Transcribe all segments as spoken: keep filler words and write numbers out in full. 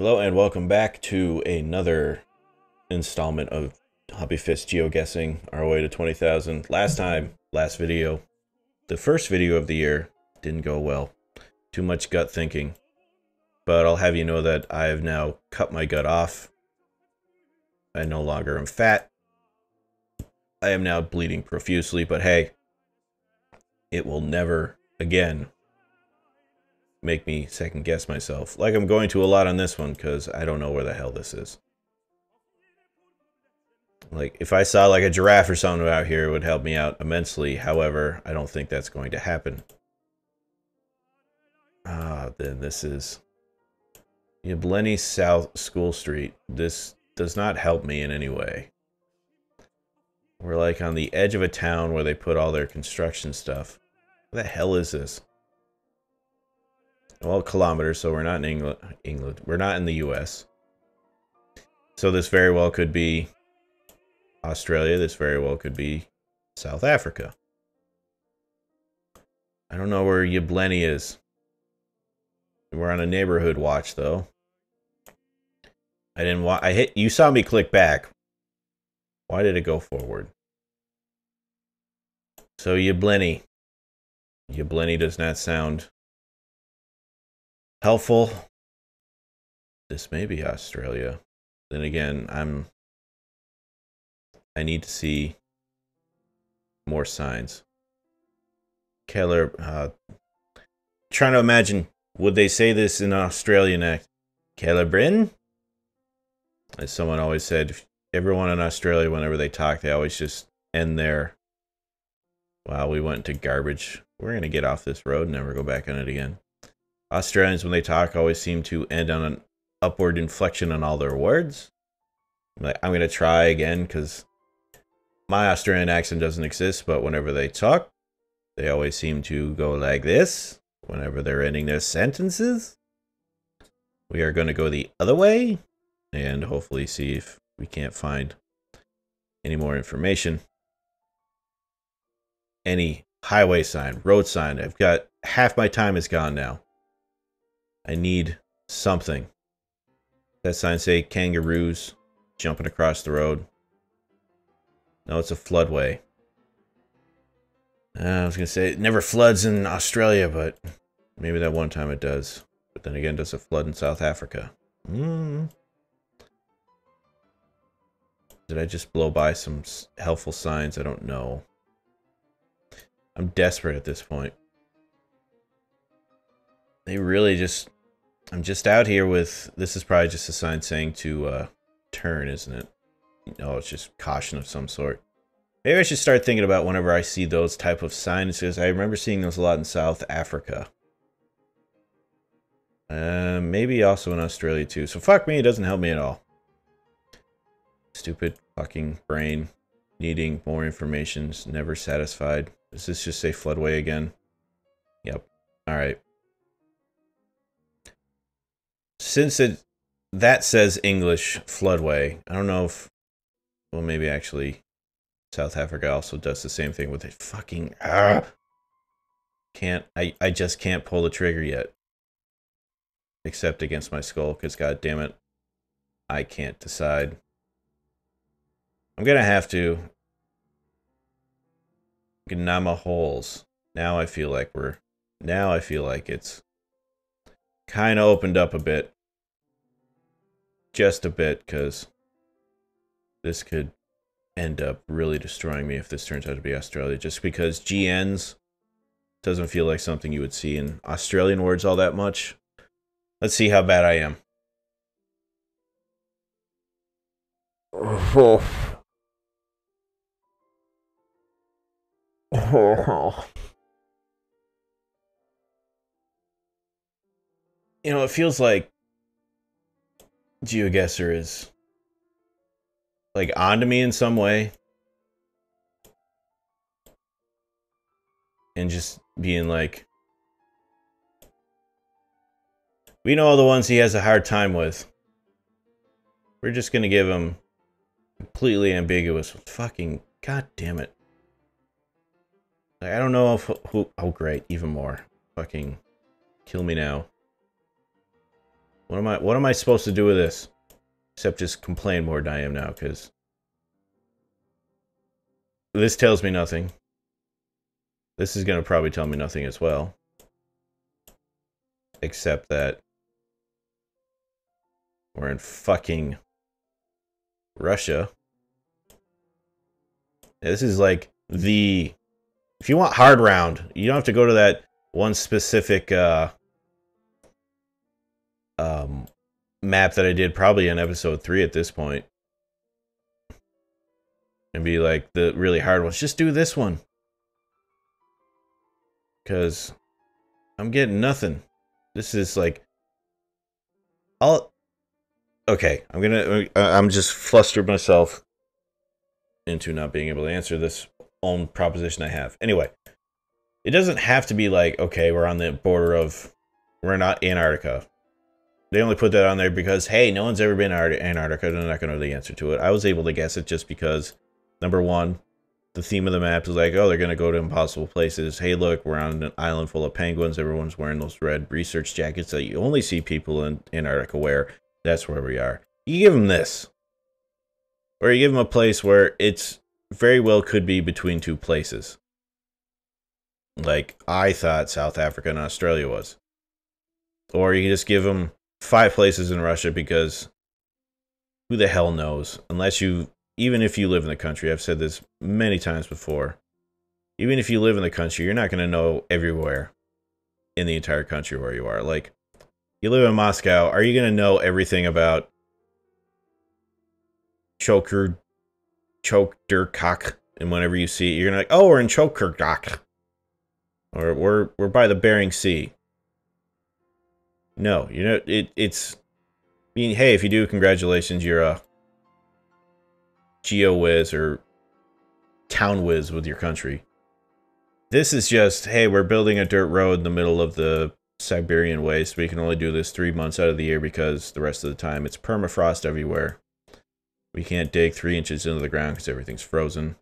Hello and welcome back to another installment of Hobby Fist Geoguessing, our way to twenty thousand. Last time, last video, the first video of the year didn't go well. Too much gut thinking. But I'll have you know that I have now cut my gut off. I no longer am fat. I am now bleeding profusely, but hey, it will never again make me second guess myself, like I'm going to a lot on this one, because I don't know where the hell this is. Like, if I saw like a giraffe or something out here, it would help me out immensely. However, I don't think that's going to happen. Ah, then this is Yblenny South School Street. This does not help me in any way. We're like on the edge of a town where they put all their construction stuff. What the hell is this? Well, kilometers, so we're not in England, England. We're not in the U S. So this very well could be Australia. This very well could be South Africa. I don't know where Yblenny is. We're on a neighborhood watch, though. I didn't wa- I hit- You saw me click back. Why did it go forward? So Yblenny. Yblenny does not sound helpful. This may be Australia. Then again, I'm I need to see more signs. Keller, uh trying to imagine, would they say this in Australian accent? Kellerbrin? As someone always said, everyone in Australia, whenever they talk, they always just end their, wow, we went to garbage. We're gonna get off this road and never go back on it again. Australians, when they talk, always seem to end on an upward inflection on all their words. Like, I'm going to try again, because my Australian accent doesn't exist, but whenever they talk, they always seem to go like this whenever they're ending their sentences. We are going to go the other way and hopefully see if we can't find any more information. Any highway sign, road sign. I've got half my time is gone now. I need something. That sign say kangaroos jumping across the road. No, it's a floodway. Uh, I was going to say, it never floods in Australia, but maybe that one time it does. But then again, does it flood in South Africa? Mm. Did I just blow by some helpful signs? I don't know. I'm desperate at this point. They really just... I'm just out here with... This is probably just a sign saying to uh, turn, isn't it? No, it's just caution of some sort. Maybe I should start thinking about whenever I see those type of signs, because I remember seeing those a lot in South Africa. Uh, maybe also in Australia, too. So fuck me, it doesn't help me at all. Stupid fucking brain. Needing more information. Never satisfied. Does this just say floodway again? Yep. Alright. Since it that says English floodway, I don't know if, well, maybe actually South Africa also does the same thing with it. Fucking ah, can't I I just can't pull the trigger yet, except against my skull, because god damn it, I can't decide. I'm gonna have to Gnama holes. Now I feel like we're now I feel like it's kind of opened up a bit. Just a bit, because this could end up really destroying me if this turns out to be Australia. Just because G Ns doesn't feel like something you would see in Australian words all that much. Let's see how bad I am. You know, it feels like Geoguessr is, like, onto me in some way. And just being like, we know all the ones he has a hard time with. We're just going to give him completely ambiguous. Fucking goddamn it. Like, I don't know if... Oh, oh, great. Even more. Fucking kill me now. What am I, what am I supposed to do with this? Except just complain more than I am now, because this tells me nothing. This is going to probably tell me nothing as well. Except that we're in fucking Russia. This is like the... If you want hard round, you don't have to go to that one specific uh, um, map that I did probably in episode three at this point. And be like, the really hard ones. Just do this one. Because I'm getting nothing. This is like... I'll... Okay, I'm gonna... I'm just flustered myself into not being able to answer this own proposition I have. Anyway, it doesn't have to be like, okay, we're on the border of... We're not Antarctica. They only put that on there because, hey, no one's ever been to Antarctica. They're not going to know the answer to it. I was able to guess it just because, number one, the theme of the map is like, oh, they're going to go to impossible places. Hey, look, we're on an island full of penguins. Everyone's wearing those red research jackets that you only see people in Antarctica wear. That's where we are. You give them this. Or you give them a place where it's very well could be between two places. Like, I thought South Africa and Australia was. Or you just give them five places in Russia, because who the hell knows? Unless you, even if you live in the country, I've said this many times before, even if you live in the country, you're not going to know everywhere in the entire country where you are. Like, you live in Moscow, are you going to know everything about Choker, Chokerkak? And whenever you see it, you're going to like, oh, we're in Chokerkak. Or we're, we're by the Bering Sea. No, you know, it, it's... I mean, hey, if you do, congratulations, you're a geo-whiz or town-whiz with your country. This is just, hey, we're building a dirt road in the middle of the Siberian waste. We can only do this three months out of the year because the rest of the time it's permafrost everywhere. We can't dig three inches into the ground because everything's frozen.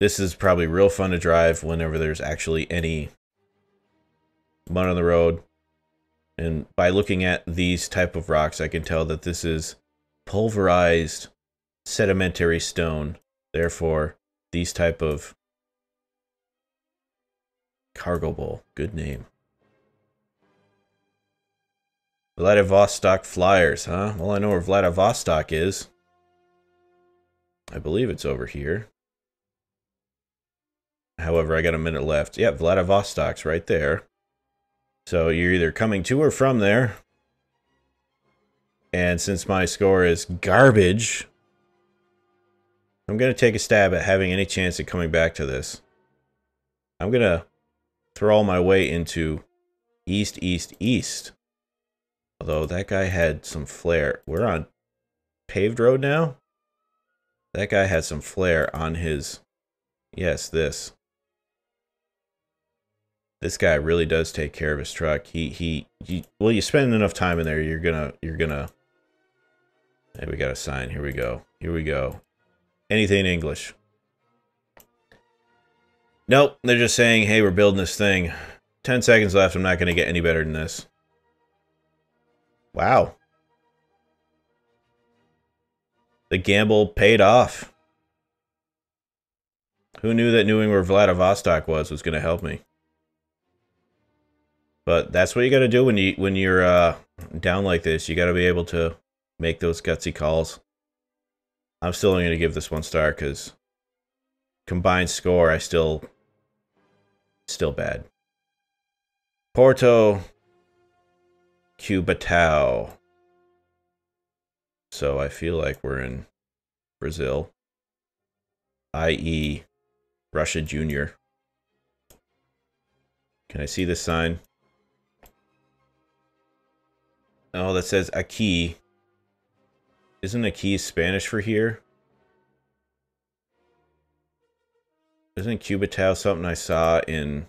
This is probably real fun to drive whenever there's actually any... mud on the road, and by looking at these type of rocks I can tell that this is pulverized sedimentary stone. Therefore, these type of cargo bowl, good name, Vladivostok flyers, huh? Well, I know where Vladivostok is. I believe it's over here. However, I got a minute left. Yeah, Vladivostok's right there. So you're either coming to or from there. And since my score is garbage, I'm going to take a stab at having any chance at coming back to this. I'm going to throw all my way into east, east, east. Although that guy had some flair. We're on paved road now? That guy had some flair on his... Yes, this. This guy really does take care of his truck. He, he, he, well, you spend enough time in there, you're gonna, you're gonna, hey, we got a sign. Here we go. Here we go. Anything in English. Nope. They're just saying, hey, we're building this thing. ten seconds left. I'm not going to get any better than this. Wow. The gamble paid off. Who knew that knowing where Vladivostok was was going to help me? But that's what you got to do when you when you're uh, down like this. You got to be able to make those gutsy calls. I'm still only going to give this one star because combined score, I still still bad. Porto Cubatao. So I feel like we're in Brazil, that is, Russia Junior. Can I see this sign? Oh, that says aqui. Isn't aqui Spanish for here? Isn't Cubatao something I saw in,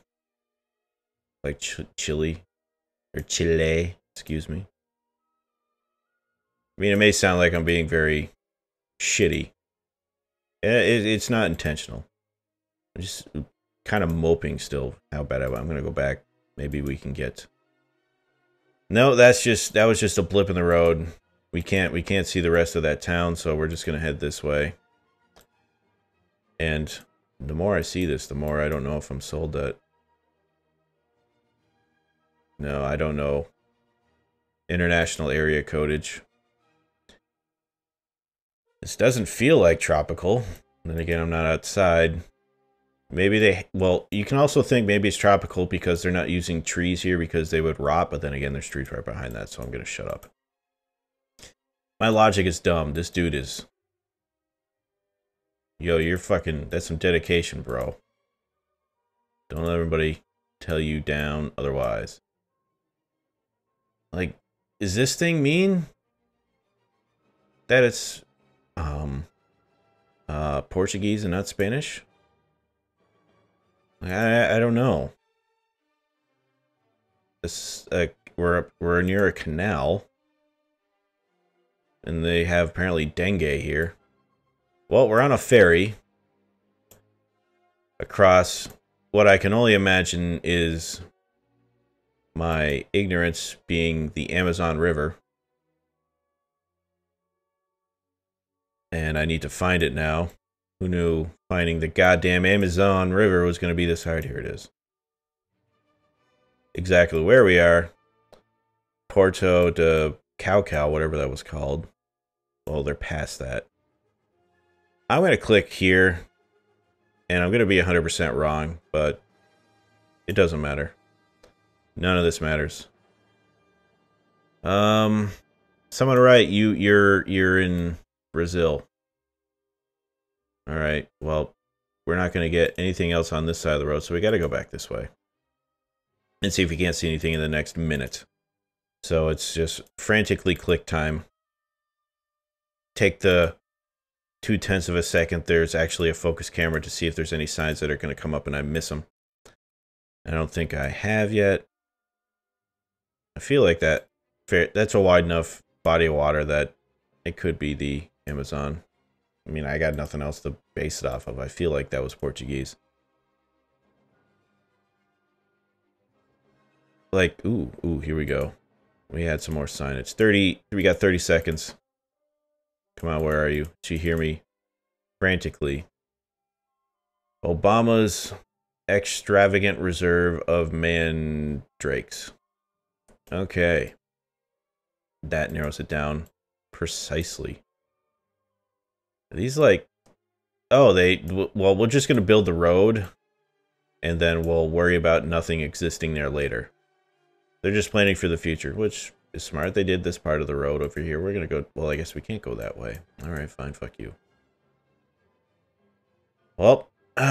like, Ch Chile? Or Chile, excuse me. I mean, it may sound like I'm being very shitty. It, it's not intentional. I'm just kind of moping still how bad I am. I'm going to go back. Maybe we can get... No, that's just that was just a blip in the road. We can't we can't see the rest of that town, so we're just gonna head this way. And the more I see this, the more I don't know if I'm sold that. No, I don't know. International area codage. This doesn't feel like tropical. And then again, I'm not outside. Maybe they... Well, you can also think maybe it's tropical because they're not using trees here because they would rot. But then again, there's trees right behind that, so I'm going to shut up. My logic is dumb. This dude is... Yo, you're fucking... That's some dedication, bro. Don't let everybody... tell you down otherwise. Like, is this thing mean that it's um uh Portuguese and not Spanish? I I don't know. This uh, we're we're near a canal, and they have apparently dengue here. Well, we're on a ferry across. What I can only imagine is my ignorance being the Amazon River. And I need to find it now. Who knew finding the goddamn Amazon River was going to be this hard? Here it is. Exactly where we are. Porto Cubatao, whatever that was called. Well, they're past that. I'm going to click here. And I'm going to be one hundred percent wrong, but it doesn't matter. None of this matters. Um, someone right, you, you're, you're in Brazil. All right, well, we're not going to get anything else on this side of the road, so we got to go back this way. And see if we can't see anything in the next minute. So it's just frantically click time. Take the... Two tenths of a second, there's actually a focus camera to see if there's any signs that are going to come up and I miss them. I don't think I have yet. I feel like that that's a wide enough body of water that it could be the Amazon. I mean, I got nothing else to base it off of. I feel like that was Portuguese. Like, ooh, ooh, here we go. We had some more signage. thirty, we got thirty seconds. Come on, where are you? Did you hear me? Frantically. Obama's extravagant reserve of mandrakes. Okay. That narrows it down precisely. Are these like... Oh, they... Well, we're just going to build the road. And then we'll worry about nothing existing there later. They're just planning for the future, which... It's smart they did this part of the road over here. We're going to go... Well, I guess we can't go that way. All right, fine. Fuck you. Well. Uh,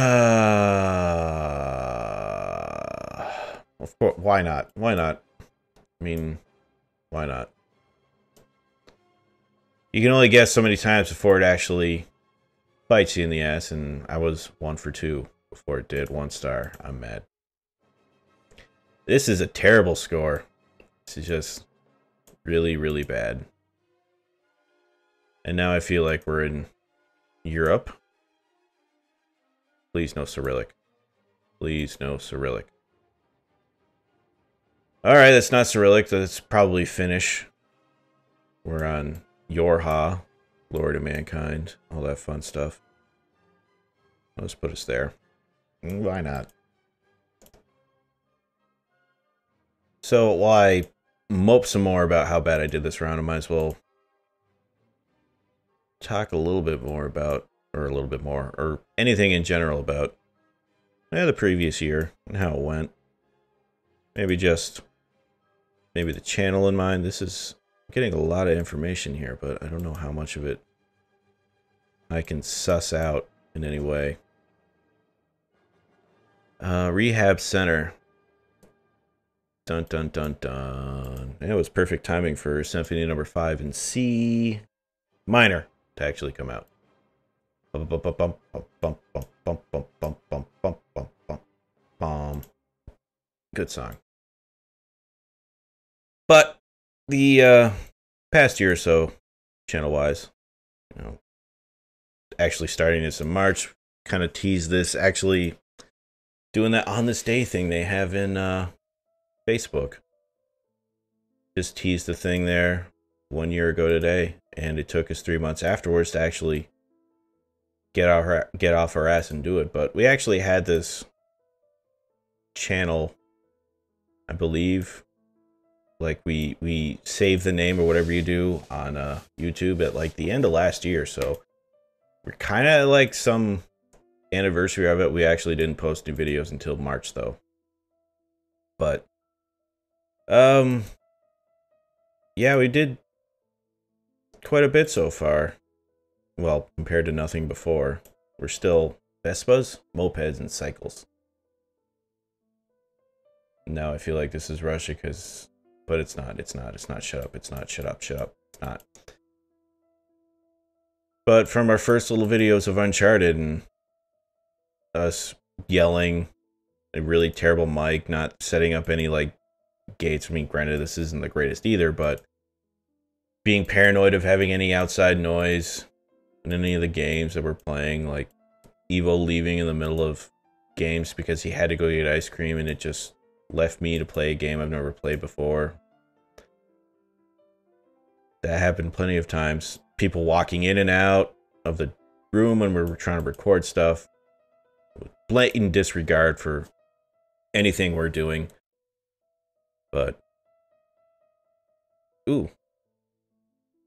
of course. Why not? Why not? I mean, why not? You can only guess so many times before it actually bites you in the ass. And I was one for two before it did. One star. I'm mad. This is a terrible score. This is just... really, really bad. And now I feel like we're in Europe. Please no Cyrillic. Please no Cyrillic. Alright, that's not Cyrillic. That's probably Finnish. We're on Yorha, Lord of Mankind, all that fun stuff. Let's put us there. Why not? So, why... mope some more about how bad I did this round. I might as well talk a little bit more about, or a little bit more, or anything in general about yeah, the previous year and how it went. Maybe just, maybe the channel in mind. This is getting a lot of information here, but I don't know how much of it I can suss out in any way. Uh, rehab center. Dun, dun, dun, dun. It was perfect timing for Symphony Number Five in C minor to actually come out. Good song. But the uh, past year or so, channel-wise, you know, actually starting this in March, kind of teased this. Actually, doing that on this day thing they have in. Uh, Facebook. just teased the thing there one year ago today, and it took us three months afterwards to actually get our get off our ass and do it. But we actually had this channel, I believe, like we we saved the name or whatever you do on uh, YouTube at like the end of last year. So we're kind of like some anniversary of it. We actually didn't post new videos until March though. But um, yeah, we did quite a bit so far. Well, compared to nothing before. We're still Vespas, mopeds, and cycles. Now I feel like this is Russia because... But it's not, it's not, it's not, shut up, it's not, shut up, shut up, it's not. But from our first little videos of Uncharted and us yelling, a really terrible mic, not setting up any, like, gates. I mean, granted, this isn't the greatest either, but being paranoid of having any outside noise... in any of the games that we're playing, like Evo leaving in the middle of games because he had to go get ice cream, and it just left me to play a game I've never played before. That happened plenty of times. People walking in and out of the room when we were trying to record stuff with blatant disregard for anything we're doing. But ooh,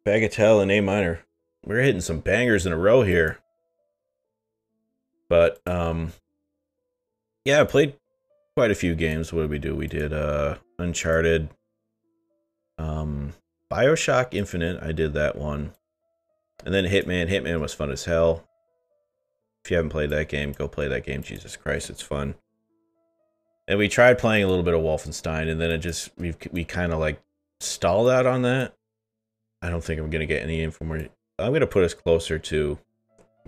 Bagatelle in A minor. We're hitting some bangers in a row here. But, um... yeah, I played quite a few games. What did we do? We did, uh... Uncharted. Um... Bioshock Infinite. I did that one. And then Hitman. Hitman was fun as hell. If you haven't played that game, go play that game. Jesus Christ, it's fun. And we tried playing a little bit of Wolfenstein, and then it just... We've, we kind of, like, stalled out on that. I don't think I'm gonna get any information. I'm going to put us closer to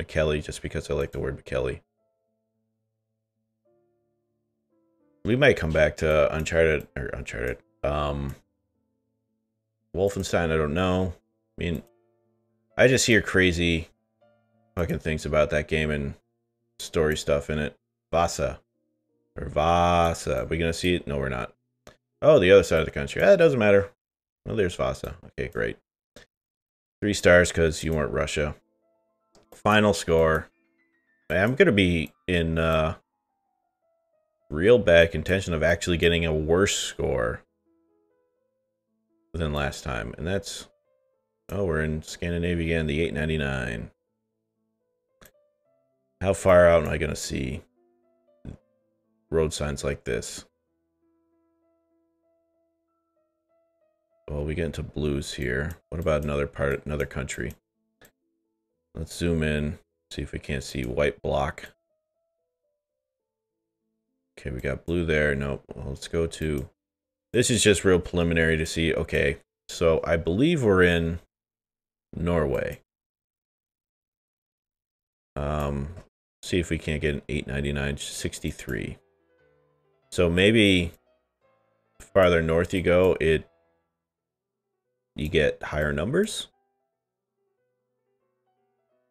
McKelly, just because I like the word McKelly. We might come back to Uncharted, or Uncharted, um, Wolfenstein, I don't know. I mean, I just hear crazy fucking things about that game and story stuff in it. Vasa. Or Vasa. Are we going to see it? No, we're not. Oh, the other side of the country. Ah, it doesn't matter. Well, there's Vasa. Okay, great. Three stars because you weren't Russia. Final score. I'm going to be in uh, real bad contention of actually getting a worse score than last time. And that's... Oh, we're in Scandinavia again, the eight ninety-nine. How far out am I going to see road signs like this? Well, we get into blues here. What about another part, another country? Let's zoom in, see if we can't see white block. Okay, we got blue there. Nope. Well, let's go to... This is just real preliminary to see. Okay, so I believe we're in Norway. Um, see if we can't get an eight ninety-nine sixty-three. So maybe farther north you go, it... you get higher numbers?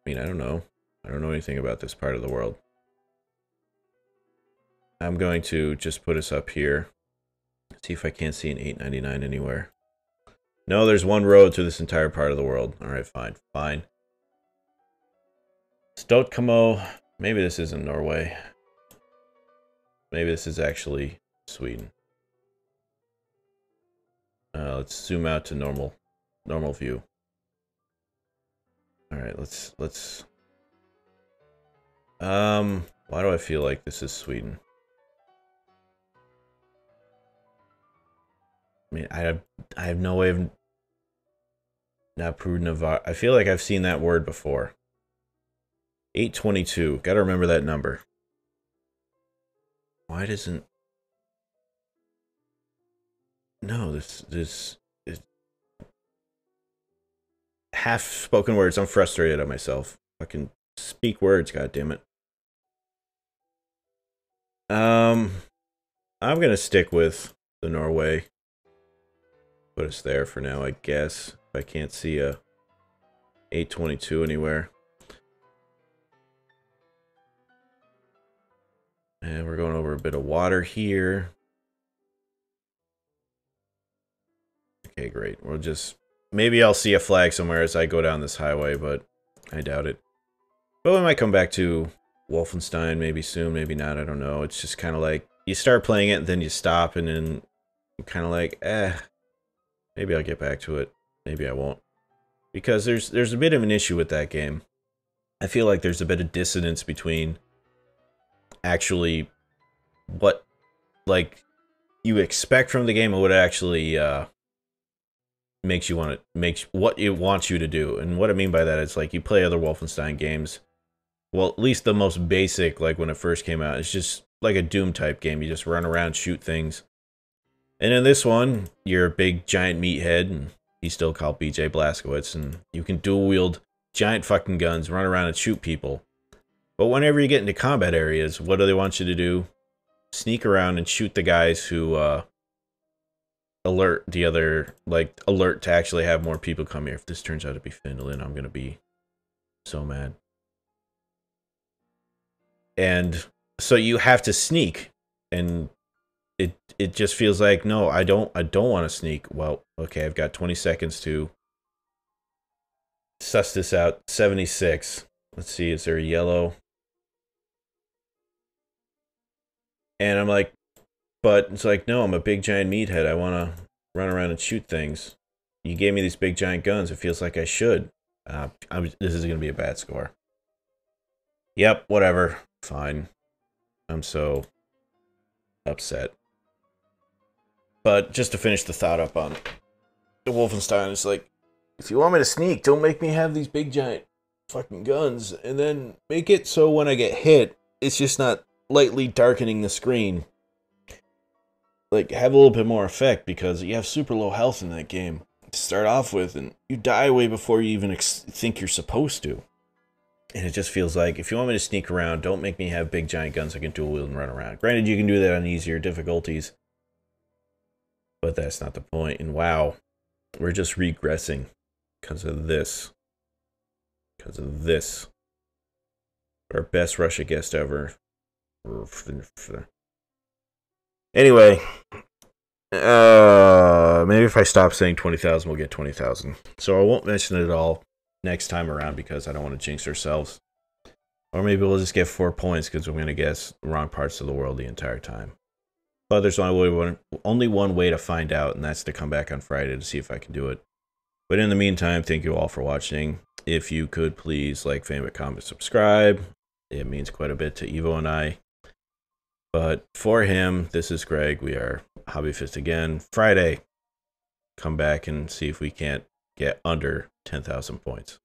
I mean, I don't know. I don't know anything about this part of the world. I'm going to just put us up here. See if I can't see an eight ninety-nine anywhere. No, there's one road to this entire part of the world. Alright, fine. Fine. Stotkamo. Maybe this isn't Norway. Maybe this is actually Sweden. Uh, let's zoom out to normal, normal view. All right, let's, let's, um, why do I feel like this is Sweden? I mean, I have, I have no way of not prudent of, I feel like I've seen that word before. eight twenty-two, gotta remember that number. Why doesn't... No, this, this, is half spoken words. I'm frustrated at myself. Fucking speak words, goddammit. Um, I'm gonna stick with the Norway. Put us there for now, I guess. If I can't see a eight twenty-two anywhere. And we're going over a bit of water here. Okay, great. We'll just... Maybe I'll see a flag somewhere as I go down this highway, but I doubt it. But we might come back to Wolfenstein maybe soon, maybe not, I don't know. It's just kind of like, you start playing it, and then you stop, and then you're kind of like, eh, maybe I'll get back to it. Maybe I won't. Because there's there's a bit of an issue with that game. I feel like there's a bit of dissonance between actually what, like, you expect from the game and what it actually uh, makes you want to, makes what it wants you to do. And what I mean by that is, like, you play other Wolfenstein games, well, at least the most basic, like when it first came out, it's just like a Doom type game. You just run around, shoot things. And in this one, you're a big giant meathead, and he's still called B J Blazkowicz, and you can dual wield giant fucking guns, run around and shoot people. But whenever you get into combat areas, what do they want you to do? Sneak around and shoot the guys who uh, alert the other, like, alert to actually have more people come here. If this turns out to be Finland, I'm going to be so mad. And so you have to sneak, and it it just feels like, no, I don't I don't want to sneak. Well, okay, I've got twenty seconds to suss this out. seventy-six. Let's see, is there a yellow? And I'm like, but it's like, no, I'm a big giant meathead. I want to run around and shoot things. You gave me these big giant guns. It feels like I should. Uh, I'm, this is going to be a bad score. Yep, whatever. Fine. I'm so upset. But just to finish the thought up on the Wolfenstein, it's like, if you want me to sneak, don't make me have these big giant fucking guns, and then make it so when I get hit, it's just not lightly darkening the screen. Like, have a little bit more effect, because you have super low health in that game to start off with, and you die way before you even ex think you're supposed to. And it just feels like, if you want me to sneak around, don't make me have big giant guns I can dual wield and run around. Granted, you can do that on easier difficulties, but that's not the point. And wow, we're just regressing because of this. Because of this. Our best Russia guest ever. Anyway, uh, maybe if I stop saying twenty thousand, we'll get twenty thousand. So I won't mention it at all next time around, because I don't want to jinx ourselves. Or maybe we'll just get four points because I'm going to guess the wrong parts of the world the entire time. But there's only one, only one way to find out, and that's to come back on Friday to see if I can do it. But in the meantime, thank you all for watching. If you could please like, favorite, comment, subscribe. It means quite a bit to Evo and I. But for him, this is Greg. We are Hobbyfist again. Friday, come back and see if we can't get under ten thousand points.